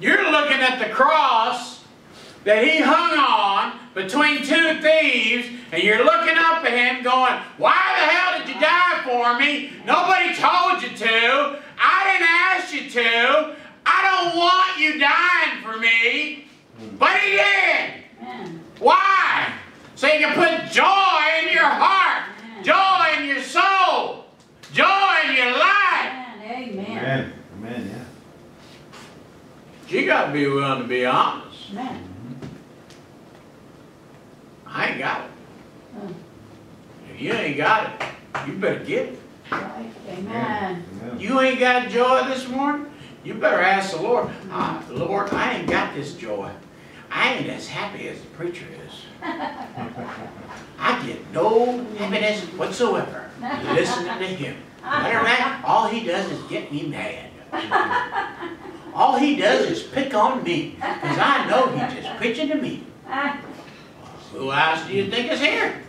You're looking at the cross that he hung on between two thieves, and you're looking up at him going, why the hell did you die for me? Nobody told you to. I didn't ask you to. I don't want you dying for me. But he did. Why? So you can put joy in your heart, joy in your soul, joy in your life. Amen. Amen. Amen. Yeah. You got to be willing to be honest. Amen. I ain't got it. If you ain't got it, you better get it. Right. Amen. Amen. You ain't got joy this morning? You better ask the Lord, Lord, I ain't got this joy. I ain't as happy as the preacher is. I get no happiness whatsoever listening to him. Matter of fact, all he does is get me mad. All he does is pick on me, because I know he's just preaching to me. Who else do you think is here?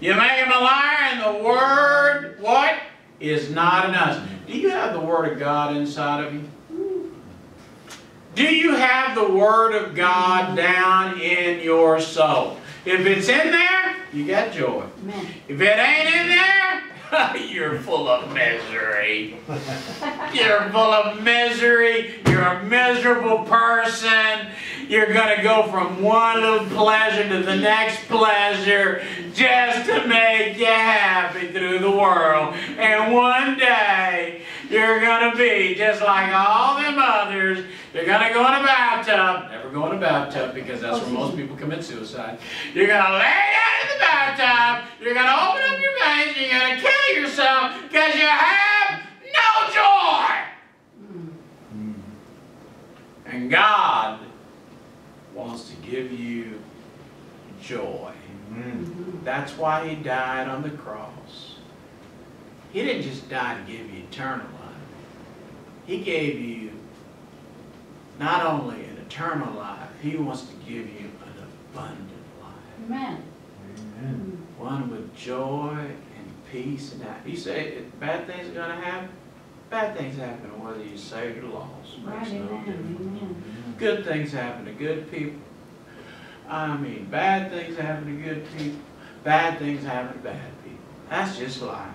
You make him a liar, and the word, what, is not in us. Do you have the word of God inside of you? Do you have the word of God down in your soul? If it's in there, you got joy. Amen. If it ain't in there, you're full of misery. You're full of misery. You're a miserable person. You're going to go from one little pleasure to the next pleasure just to make you happy through the world. And one day, you're going to be just like all them others. You're going to go in a bathtub. Never go in a bathtub, because that's where most people commit suicide. You're going to lay down in the bathtub. You're going to open up your veins. You're going to kill yourself because you have no joy. And God wants to give you joy. Mm-hmm. That's why he died on the cross. He didn't just die to give you eternal life. He gave you not only an eternal life, he wants to give you an abundant life. Amen. Amen. One with joy and peace and happiness. You say bad things are going to happen? Bad things happen whether you saved or lost. Right. Amen. No difference. Amen. Good things happen to good people. I mean, bad things happen to good people. Bad things happen to bad people. That's just life.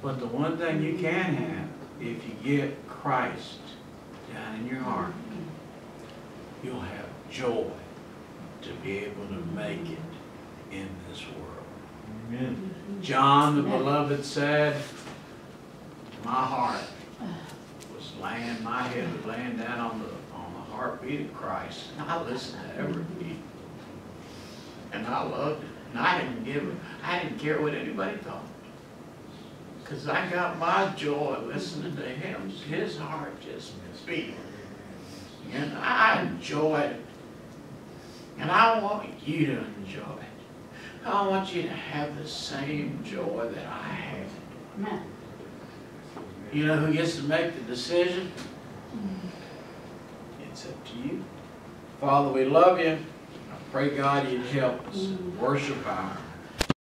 But the one thing you can have, if you get Christ down in your heart, you'll have joy to be able to make it in this world. Amen. John the Beloved said, my heart was laying, my head was laying down on the heartbeat of Christ. And I listened to every beat, and I loved it. And I didn't care what anybody thought, because I got my joy listening to him. His heart just beat, and I enjoyed it. And I want you to enjoy it. I want you to have the same joy that I had. You know who gets to make the decision? It's up to you. Father, we love you. I pray, God, you'd help us worship our